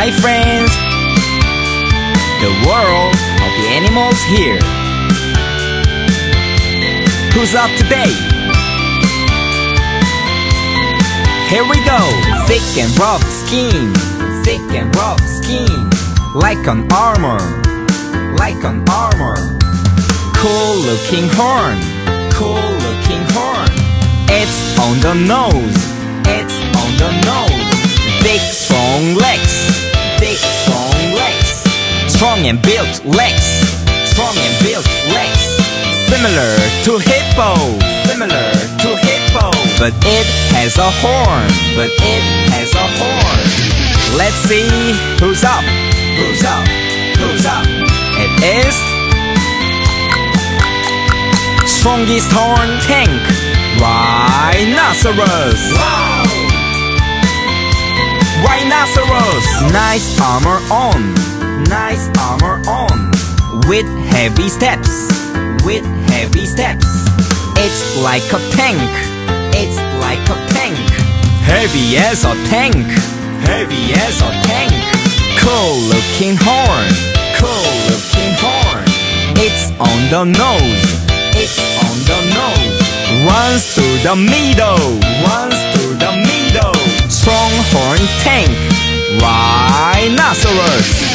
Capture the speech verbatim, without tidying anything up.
Hi friends! The world of the animals here. Who's up today? Here we go! Thick and rough skin, thick and rough skin, like an armor, like an armor. Cool looking horn, cool looking horn, it's on the nose, it's on the nose. Thick strong legs, thick strong legs, strong and built legs, strong and built legs. Similar to hippo, similar to hippo, but it has a horn, but it has a horn. Let's see who's up, who's up, who's up. It is strongest horn tank, rhinoceros. Wow! Rhinoceros. Nice armor on, nice armor on, with heavy steps, with heavy steps. It's like a tank, it's like a tank, heavy as a tank, heavy as a tank. Cool looking horn, cool looking horn, it's on the nose, it's on the nose. Runs through the middle, runs through the middle. Strong horn tank, rhinoceros.